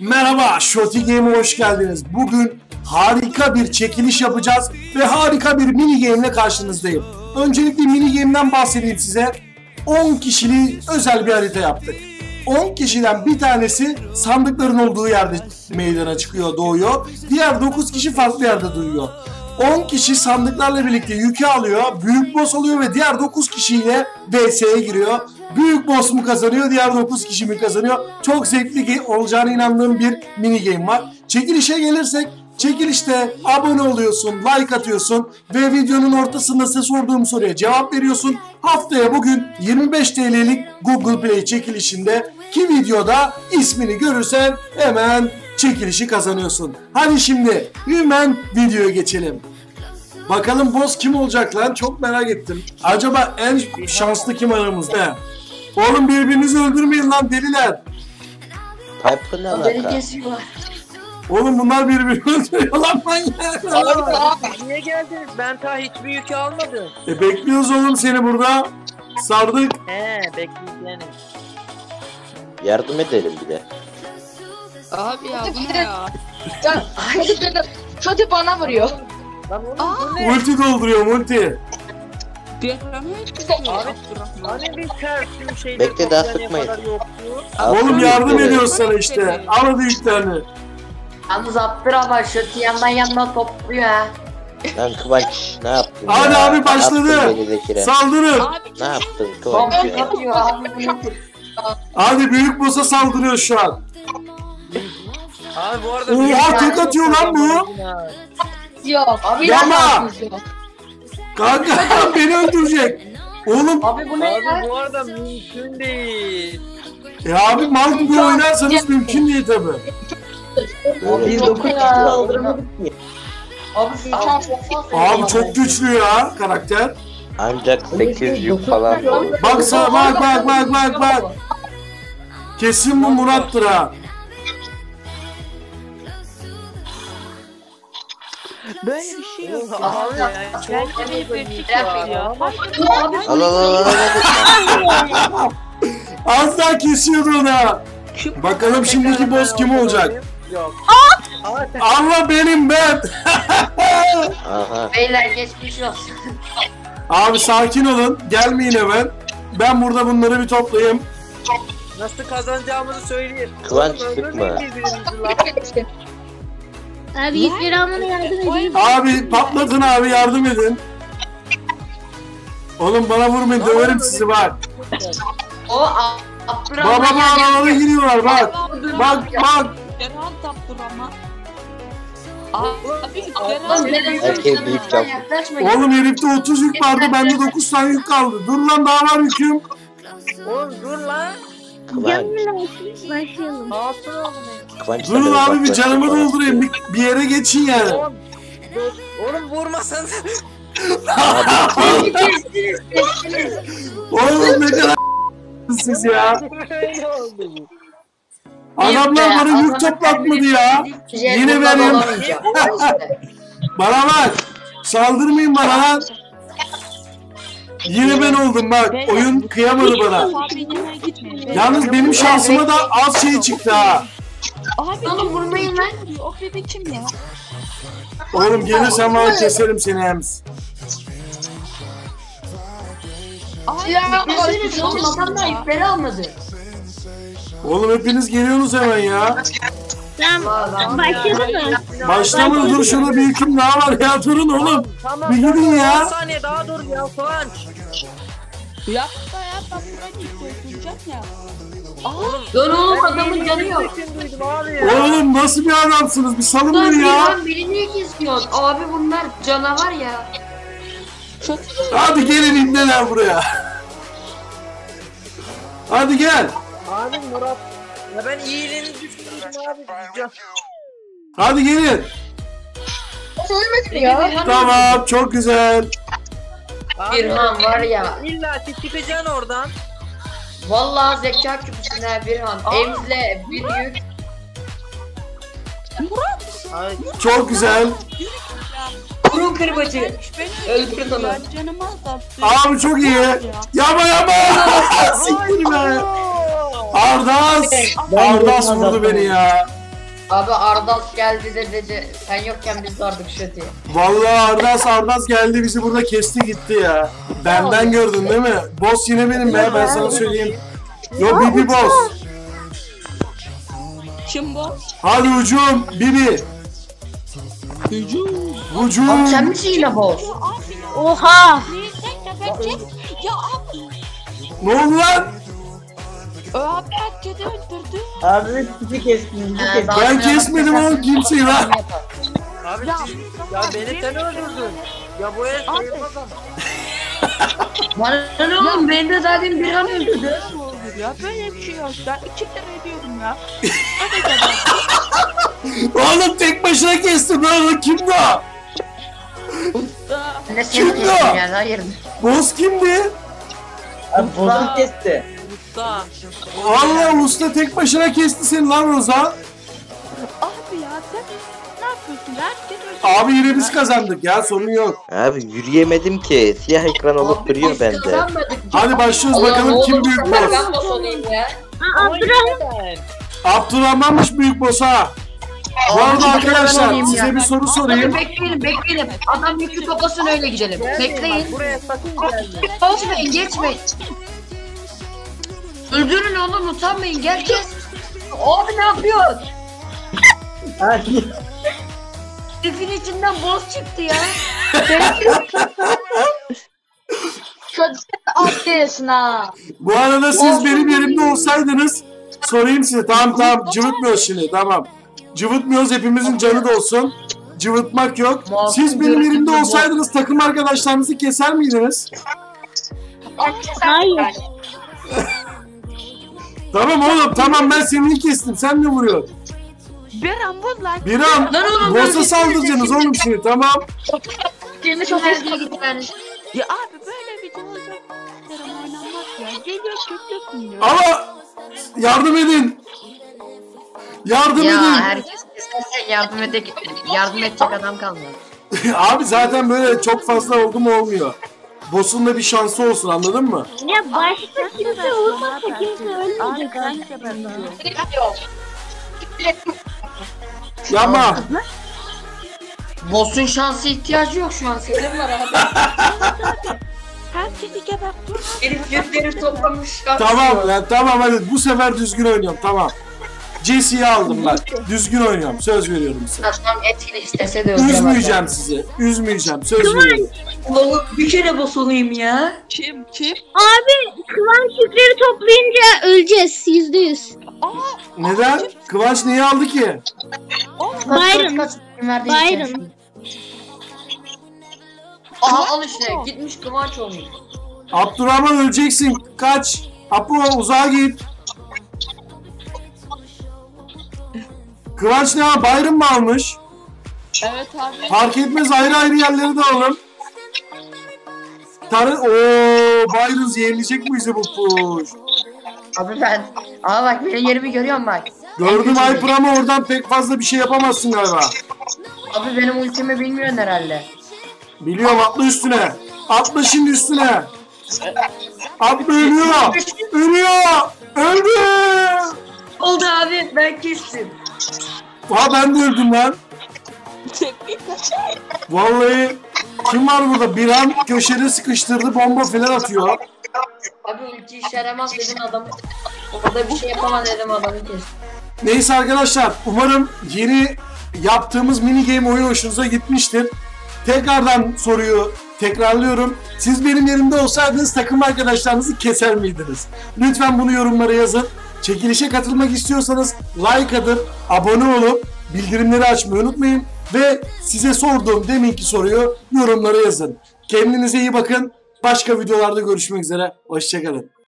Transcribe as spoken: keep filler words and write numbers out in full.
Merhaba, Shoti Game'e hoş geldiniz. Bugün harika bir çekiliş yapacağız ve harika bir mini game ile karşınızdayım. Öncelikle mini game'den bahsedeyim size. on kişili özel bir harita yaptık. on kişiden bir tanesi sandıkların olduğu yerde meydana çıkıyor, doğuyor. Diğer dokuz kişi farklı yerde duyuyor. on kişi sandıklarla birlikte yükü alıyor, büyük boss oluyor ve diğer dokuz kişiyle V S'ye giriyor. Büyük boss mu kazanıyor, diğer dokuz kişi mi kazanıyor? Çok zevkli olacağına inandığım bir mini game var. Çekilişe gelirsek, çekilişte abone oluyorsun, like atıyorsun ve videonun ortasında size sorduğum soruya cevap veriyorsun. Haftaya bugün yirmi beş TL'lik Google Play çekilişinde ki videoda ismini görürsen hemen çekilişi kazanıyorsun. Hadi şimdi hemen videoya geçelim. Bakalım boss kim olacak lan? Çok merak ettim. Acaba en şanslı kim aramızda? Oğlum birbirinizi öldürmeyin lan deliler. Oğlum bunlar birbirini öldürüyor lan manyak. Niye geldiniz? Ben ta hiçbir yük almadım. E bekliyoruz oğlum seni burada. Sardık. He bekliyoruz. Yardım edelim bir de. Abi ya bu ne ya? Shoti bana vuruyor. Multi dolduruyor multi. Bekle daha sıkmayın. Oğlum yardım ediyoruz sana işte. Aradı üç tane. Yalnız Abdurrahman Shoti yandan yandan topluyor ha. Lan Kıvanç ne yaptın? Hadi ya? Abi başladı. Saldırın. Ne yaptın Kıvanç? Hadi büyük boss'a saldırıyor şu an. Abi bu arada oha tek atıyor lan bu. Yok. Abi yama. Kanka beni öldürecek. Oğlum. Abi bu ne abi ya? Bu arada mümkün değil. E abi mal gibi oynarsanız mümkün değil tabi. Abi çok Abi çok güçlü ya karakter. Ancak sekiz yük falan. Baksana bak bak bak bak bak. Kesin bu Murat'tır ha. Böyle bir şey yok. Abi ya. Kendimi bir ya. Az daha kesiyordu ona. Bakalım şimdiki boss kim olacak? Allah benim ben. Beyler geçmiş olsun. Abi sakin olun. Gelmeyin hemen. Ben burada bunları bir toplayayım. Nasıl kazanacağımızı söyleyeyim. Kıvanç sıkma. Abi git Birhan'a yardım edin. Abi patlatın abi yardım edin. Oğlum bana vurmayın döverim sizi bak. O Abdurrahman. Baba baba giriyorlar bak. Bak bak. Terhan Abdurrahman. Oğlum herifte otuz yük vardı bende dokuz tane yük kaldı. Dur lan daha var yüküm. Oğlum dur lan. Kıvanç. Durun abi bir canımı doldurayım bir, bir yere geçin yani. Oğlum vurmasanız. Oğlum ne kadar siz ya. Adamlar bana yük toplatmadı ya. Yine veriyorum. Bana bak. Saldırmayın bana. Yine ben oldum bak. Oyun kıyamadı bana. Yalnız benim şansıma da az şey çıktı ha. Abi oğlum vurmayın lan. O bebek kim ya? Oğlum gelirsen bana keserim seni hem. Ya oğlum adamlar ipleri almadı. Oğlum hepiniz geliyorsunuz hemen ya. Tamam başladı mı? Başlamadın dur şuna bir hüküm daha var ya durun oğlum. Tamam, bir gidin ya. on saniye daha dur ya Kıvanç. Yapma ya bak ben ilk ya. Oğlum, dur oğlum adamın canı yok. Oğlum nasıl bir adamsınız bir salın beni ya. Lan beni niye geziyorsun? Abi bunlar canavar ya. Çok hadi gelin indeler buraya. Hadi gel. Abi Murat. Ya ben iyiliğini düşünüyorum abi. Hadi gelin. Söylemedim ya. Tamam çok güzel. Birhan var ya. İlla titikacaksın oradan. Vallahi zeka küpüsün ha Birhan. Emzle bir yük. Murat. Ay, çok güzel. Burun kırbacı. Öldür onu. Abi çok iyi. Yama yama. Siktir be. Ardaş. Ardaş vurdu beni ya. Abi Ardaş geldi de dedi, sen yokken biz vardık Shoti. Vallahi Ardaş Ardaş geldi bizi burada kesti gitti ya. Benden gördün değil mi? Boss yine benim be, ben sana söyleyeyim. Yo Bibi boss. Kim boss? Hadi hücum Bibi. Hücum. Hücum. Abi sen misin yine boss? Oha. Ya abi. Ne oldu lan? Abi herkese öldürdü. Abi bizi kestin. Ben kesmedim oğlum kimseyi lan. Abi ya, ya beni sen öldürdün. Ya bu el sayılmaz ama. Bana ne oğlum, beni de zaten bir an öldürdü. Ya böyle bir şey yok ya. İki kere ediyorum ya. Oğlum tek başına kestim lan. Kim bu? Kim bu? Boz kimdi? Boz'u kesti. Vallahi usta tek başına kesti seni lan Ozan. Abi ya sen ne yapıyorsun lan? Abi yine biz kazandık ya, sorun yok. Abi yürüyemedim ki, siyah ekran olup duruyor bende. Hadi başlıyoruz bakalım Allah, kim büyük boss. Abdurrahman. Abdurrahman'mış büyük boss ha. Bu arada arkadaşlar size bir soru sorayım. Bekleyelim bekleyelim. Adam yükü toplasın öyle gidelim. Bekleyin. Geçmeyin geçmeyin. Öldürün onu, utanmayın gerçek. Abi ne yapıyorsun? Hadi. Elif'in içinden boz çıktı ya. Kötü atıyorsun ha. Bu arada siz benim yerimde olsaydınız sorayım size. Tamam tamam cıvıtmıyoruz şimdi, tamam. Cıvıtmıyoruz, hepimizin canı da olsun. Cıvıtmak yok. Siz benim yerimde olsaydınız takım arkadaşlarınızı keser miydiniz? Hayır. Tamam oğlum tamam, ben seni kestim, sen ne vuruyorsun? Birhan bunlar. Birhan boss'a saldıracaksınız oğlum şimdi, tamam. Kendi çok hızlı gitmeniz. Ya abi böyle bir canlı oynanmaz ya. Geliyor köklü kuyruğu. Ama yardım edin. Yardım ya, edin. Ya herkes istersen yardım edecek, yardım edecek adam kalmıyor. Abi zaten böyle çok fazla oldu mu olmuyor. Boss'un da bir şansı olsun, anladın mı? Ya başta kimse olmazsa kimse ölmeyecek. Yapma. Boss'un şansı ihtiyacı yok şu an. Senin var abi. Herkesi geberttim. Elif götleri toplamış. Tamam lan tamam, hadi bu sefer düzgün oynuyorum, tamam. Jesse'yi aldım ben. Düzgün oynuyorum, söz veriyorum size. Tamam etkili istese de öyle. Üzmeyeceğim sizi. Üzmeyeceğim, söz veriyorum. Oğlum bir kere boss olayım ya. Kim kim? Abi Kıvanç yükleri toplayınca öleceğiz yüzde yüz. Neden? Kıvanç neyi aldı ki? Byron. Byron. Aha al işte, gitmiş Kıvanç olmuş. Abdurrahman öleceksin, kaç. Apo uzağa git. Kıvanç ne ha? Bayram mı almış? Evet abi. Fark etmez, ayrı ayrı yerleri de alın. Tarık ooo Byron yemleyecek mi bizi bu push? Abi ben ama bak benim yerimi görüyorum bak. Gördüm Hyper ama oradan pek fazla bir şey yapamazsın galiba. Abi benim ultimi bilmiyorsun herhalde. Biliyorum, atla üstüne. Atla şimdi üstüne. Atla ölüyor. Ölüyor. Öldü. Oldu abi, ben kestim. Aa ben de öldüm lan. Vallahi kim var burada? Birhan köşede sıkıştırdı, bomba falan atıyor. Abi ulti işe yaramaz dedim adamı. Orada bir şey yapamaz dedim adamı kesin. Neyse arkadaşlar, umarım yeni yaptığımız mini game oyun hoşunuza gitmiştir. Tekrardan soruyu tekrarlıyorum. Siz benim yerimde olsaydınız takım arkadaşlarınızı keser miydiniz? Lütfen bunu yorumlara yazın. Çekilişe katılmak istiyorsanız like atıp abone olup bildirimleri açmayı unutmayın. Ve size sorduğum deminki soruyu yorumlara yazın. Kendinize iyi bakın. Başka videolarda görüşmek üzere. Hoşçakalın.